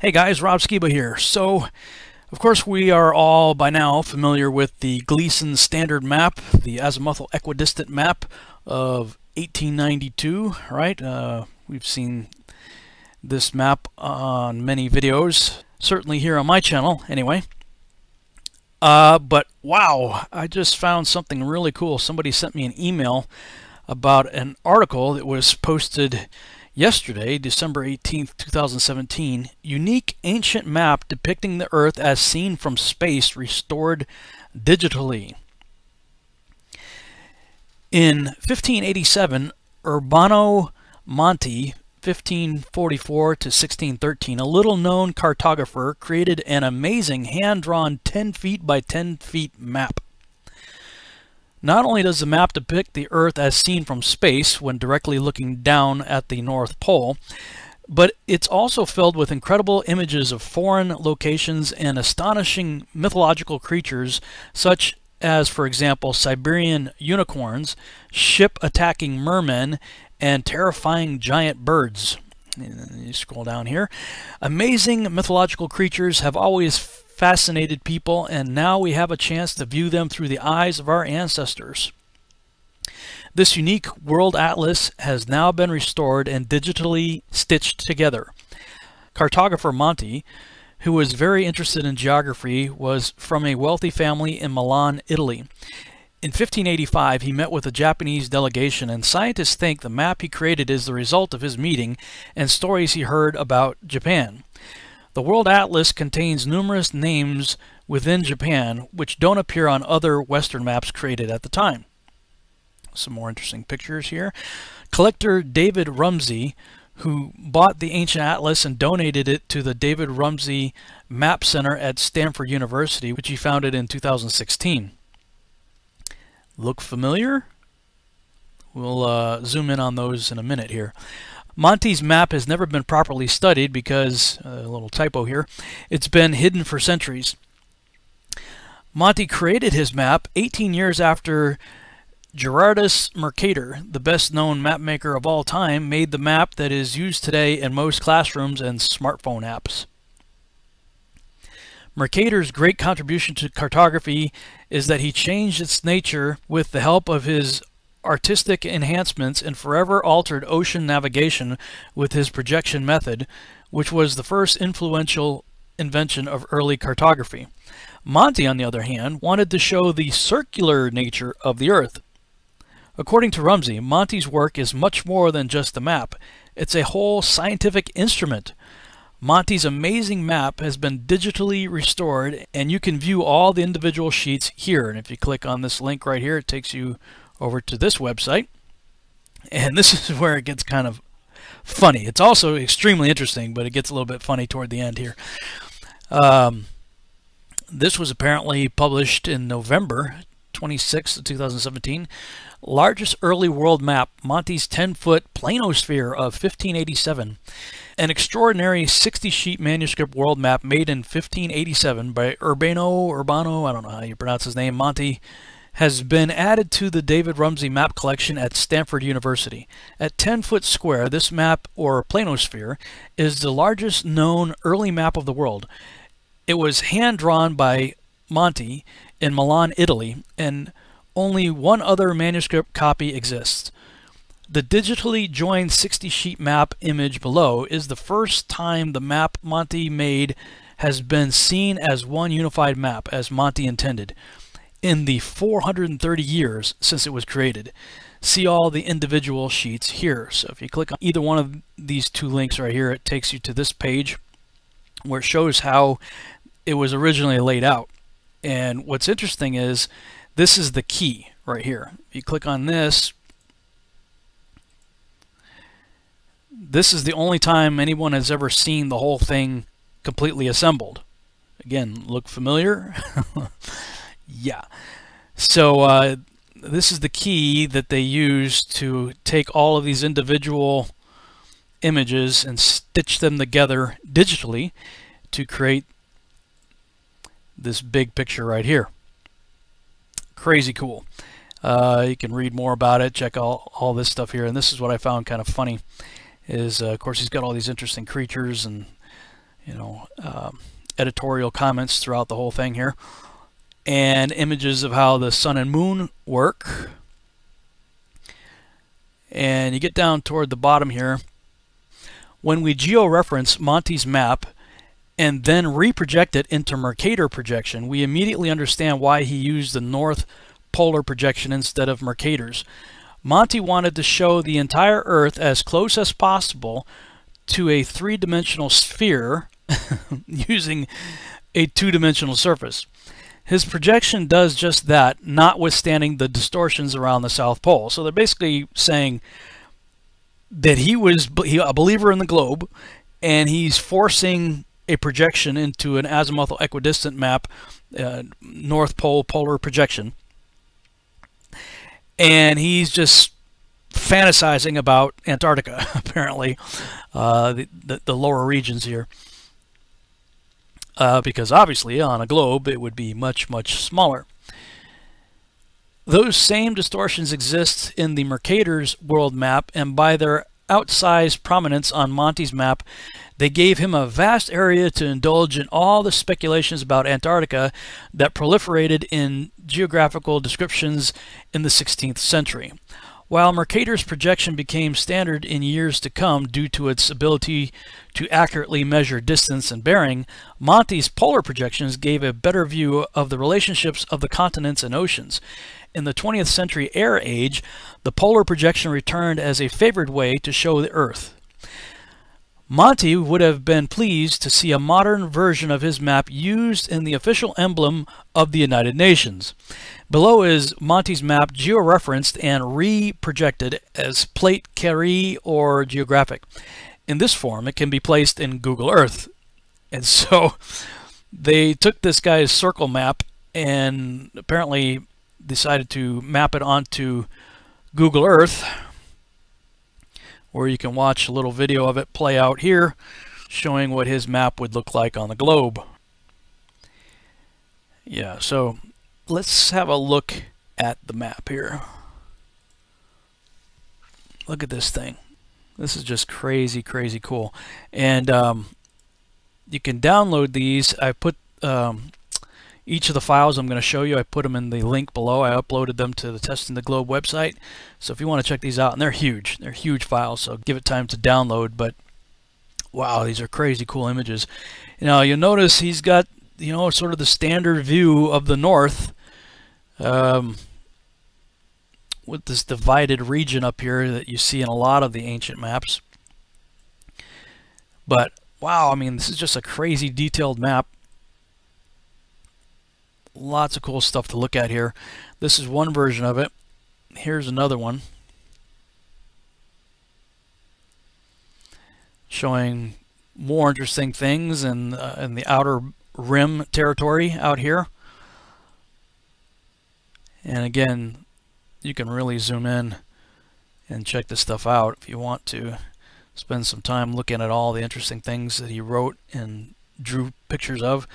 Hey guys, Rob Skiba here. So, of course, we are all by now familiar with the Gleason standard map, the azimuthal equidistant map of 1892, right? We've seen this map on many videos, certainly here on my channel, anyway. But wow, I just found something really cool. Somebody sent me an email about an article that was posted yesterday, December 18th, 2017, unique ancient map depicting the Earth as seen from space restored digitally. In 1587, Urbano Monte, 1544 to 1613, a little-known cartographer, created an amazing hand-drawn 10 feet by 10 feet map. Not only does the map depict the Earth as seen from space when directly looking down at the North Pole, but it's also filled with incredible images of foreign locations and astonishing mythological creatures such as, for example, Siberian unicorns, ship-attacking mermen, and terrifying giant birds. You scroll down here. Amazing mythological creatures have always fascinated people, and now we have a chance to view them through the eyes of our ancestors. This unique world atlas has now been restored and digitally stitched together. Cartographer Monte, who was very interested in geography, was from a wealthy family in Milan, Italy. In 1585, he met with a Japanese delegation, and scientists think the map he created is the result of his meeting and stories he heard about Japan. The World Atlas contains numerous names within Japan which don't appear on other Western maps created at the time. Some more interesting pictures here. Collector David Rumsey, who bought the ancient atlas and donated it to the David Rumsey Map Center at Stanford University, which he founded in 2016. Look familiar? We'll zoom in on those in a minute here. Monte's map has never been properly studied because, a little typo here, it's been hidden for centuries. Monte created his map 18 years after Gerardus Mercator, the best-known mapmaker of all time, made the map that is used today in most classrooms and smartphone apps. Mercator's great contribution to cartography is that he changed its nature with the help of his artistic enhancements and forever altered ocean navigation with his projection method, which was the first influential invention of early cartography. Monte, on the other hand, wanted to show the circular nature of the Earth. According to Rumsey, Monte's work is much more than just a map. It's a whole scientific instrument. Monte's amazing map has been digitally restored, and you can view all the individual sheets here. And if you click on this link right here, it takes you over to this website, and this is where it gets kind of funny. It's also extremely interesting, but it gets a little bit funny toward the end here. This was apparently published in November 26, 2017. Largest early world map, Monte's 10-foot planosphere of 1587. An extraordinary 60-sheet manuscript world map made in 1587 by Urbano, I don't know how you pronounce his name, Monte, has been added to the David Rumsey map collection at Stanford University. At 10-foot square, this map, or planosphere, is the largest known early map of the world. It was hand-drawn by Monte in Milan, Italy, and only one other manuscript copy exists. The digitally joined 60-sheet map image below is the first time the map Monte made has been seen as one unified map, as Monte intended, in the 430 years since it was created. See all the individual sheets here. So if you click on either one of these two links right here, it takes you to this page where it shows how it was originally laid out. And what's interesting is this is the key right here. If you click on this, this is the only time anyone has ever seen the whole thing completely assembled. Again, look familiar? Yeah, so this is the key that they use to take all of these individual images and stitch them together digitally to create this big picture right here. Crazy cool. You can read more about it, check all this stuff here, and this is what I found kind of funny is, of course, he's got all these interesting creatures and you know, editorial comments throughout the whole thing here, and images of how the sun and moon work. And you get down toward the bottom here. When we georeference Monte's map and then reproject it into Mercator projection, we immediately understand why he used the north polar projection instead of Mercator's. Monte wanted to show the entire Earth as close as possible to a three-dimensional sphere using a two-dimensional surface. His projection does just that, notwithstanding the distortions around the South Pole. So they're basically saying that he was a believer in the globe, and he's forcing a projection into an azimuthal equidistant map, North Pole polar projection. And he's just fantasizing about Antarctica, apparently, the lower regions here. Because obviously on a globe it would be much, much smaller. Those same distortions exist in the Mercator's world map, and by their outsized prominence on Monte's map, they gave him a vast area to indulge in all the speculations about Antarctica that proliferated in geographical descriptions in the 16th century. While Mercator's projection became standard in years to come due to its ability to accurately measure distance and bearing, Monte's polar projections gave a better view of the relationships of the continents and oceans. In the 20th century air age, the polar projection returned as a favored way to show the Earth. Monte would have been pleased to see a modern version of his map used in the official emblem of the United Nations. Below is Monte's map georeferenced and re-projected as plate carrée or geographic. In this form, it can be placed in Google Earth. And so they took this guy's circle map and apparently decided to map it onto Google Earth, where you can watch a little video of it play out here, showing what his map would look like on the globe. Yeah, so let's have a look at the map here. Look at this thing. This is just crazy, crazy cool. And you can download these. I put each of the files I'm going to show you, I put them in the link below. I uploaded them to the Testing the Globe website. So if you want to check these out, and they're huge files, so give it time to download. But wow, these are crazy cool images. Now you'll notice he's got, you know, sort of the standard view of the north, with this divided region up here that you see in a lot of the ancient maps. But wow, I mean, this is just a crazy detailed map. Lots of cool stuff to look at here. This is one version of it. Here's another one showing more interesting things in the outer rim territory out here. And again, you can really zoom in and check this stuff out if you want to spend some time looking at all the interesting things that he wrote and drew pictures of.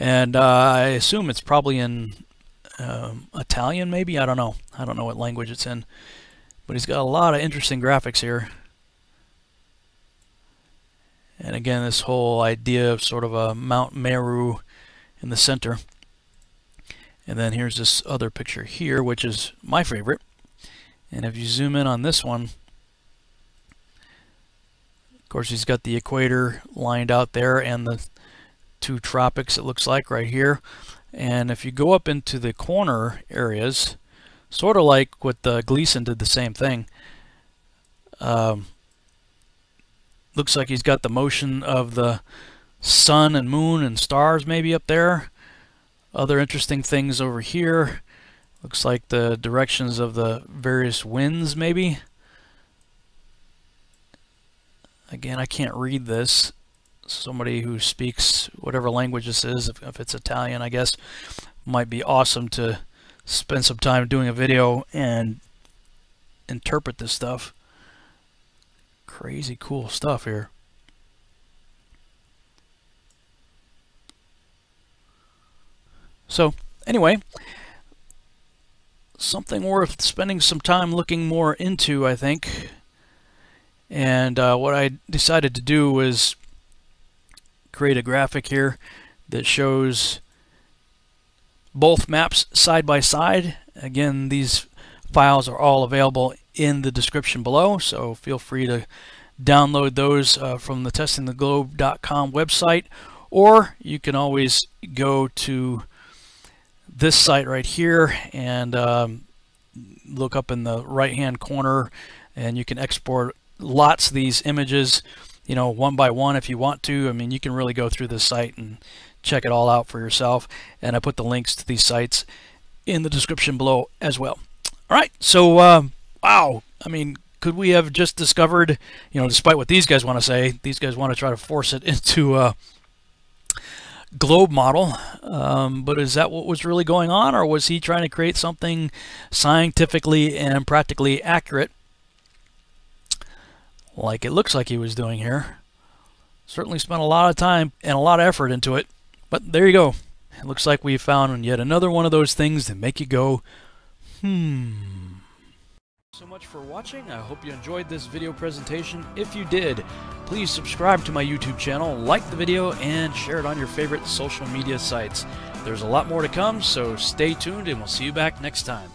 And I assume it's probably in Italian, maybe? I don't know. I don't know what language it's in. But he's got a lot of interesting graphics here. And again, this whole idea of sort of a Mount Meru in the center. And then here's this other picture here, which is my favorite. And if you zoom in on this one, of course, he's got the equator lined out there and the two tropics, it looks like, right here. And if you go up into the corner areas, sort of like what the Gleason did, the same thing. Looks like he's got the motion of the sun and moon and stars maybe up there. Other interesting things over here. Looks like the directions of the various winds maybe. Again, I can't read this. Somebody who speaks whatever language this is, if it's Italian, I guess, might be awesome to spend some time doing a video and interpret this stuff. Crazy cool stuff here. So anyway, something worth spending some time looking more into, I think. And what I decided to do was create a graphic here that shows both maps side by side. Again, these files are all available in the description below, so feel free to download those from the testingtheglobe.com website, or you can always go to this site right here and look up in the right hand corner, and you can export lots of these images, you know, one by one if you want to. I mean, you can really go through this site and check it all out for yourself, and I put the links to these sites in the description below as well. All right, so wow, I mean, could we have just discovered, you know, despite what these guys want to say, these guys want to try to force it into a globe model, but is that what was really going on, or was he trying to create something scientifically and practically accurate, like it looks like he was doing here? Certainly spent a lot of time and a lot of effort into it, but there you go. It looks like we found yet another one of those things that make you go, hmm. So much for watching. I hope you enjoyed this video presentation. If you did, please subscribe to my YouTube channel, like the video, and share it on your favorite social media sites. There's a lot more to come, so stay tuned and we'll see you back next time.